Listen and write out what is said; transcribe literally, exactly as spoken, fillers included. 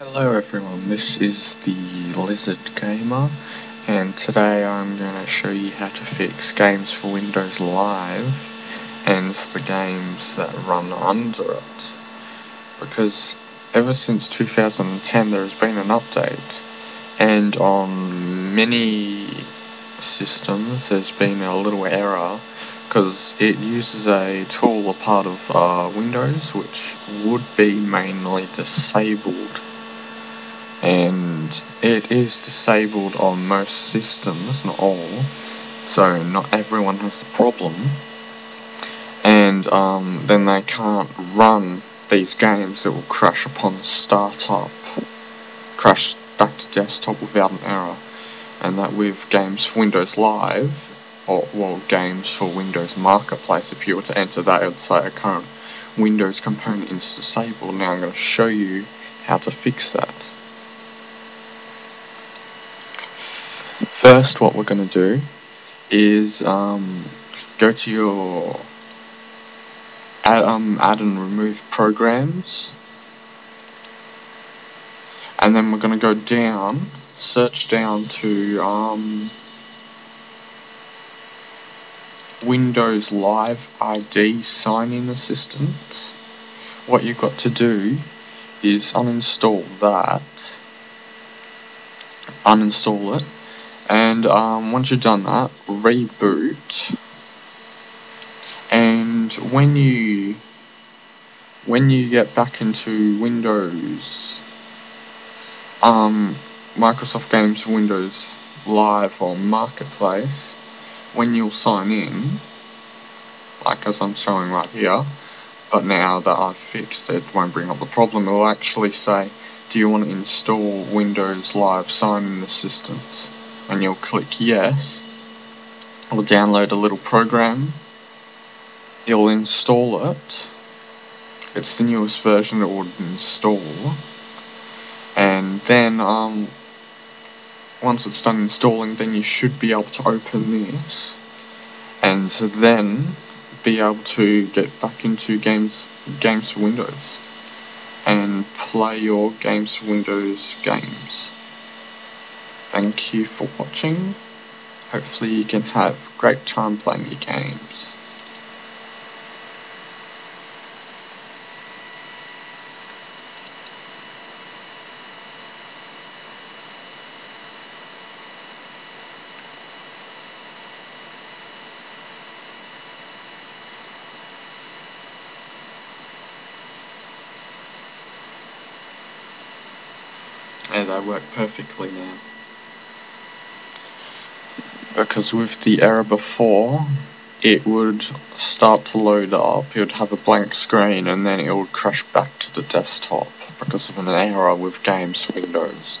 Hello everyone, this is the Lizard Gamer, and today I'm going to show you how to fix Games for Windows Live and the games that run under it. Because ever since two thousand ten there has been an update, and on many systems there's been a little error because it uses a tool, a part of uh, Windows, which would be mainly disabled. And it is disabled on most systems, not all, so not everyone has the problem, and um, then they can't run these games. It will crash upon startup, crash back to desktop without an error, and that with Games for Windows Live, or well, Games for Windows Marketplace, if you were to enter that, it would say a current Windows component is disabled. Now I'm going to show you how to fix that. First, what we're going to do is um, go to your add, um, add and remove programs, and then we're going to go down, search down to um, Windows Live I D Sign In Assistant. What you've got to do is uninstall that, uninstall it. And um, once you've done that, reboot. And when you when you get back into Windows, um, Microsoft Games, Windows Live or Marketplace, when you'll sign in, like as I'm showing right here, but now that I've fixed it, it won't bring up the problem. It'll actually say, "Do you want to install Windows Live Sign In Assistant?" And you'll click yes. It'll download a little program. You'll install it. It's the newest version it would install. And then um, once it's done installing, then you should be able to open this, and so then be able to get back into games, games for Windows, and play your Games for Windows games. Thank you for watching. Hopefully you can have a great time playing your games. And they work perfectly now. Because with the error before, it would start to load up, it would have a blank screen, and then it would crash back to the desktop because of an error with Games for Windows.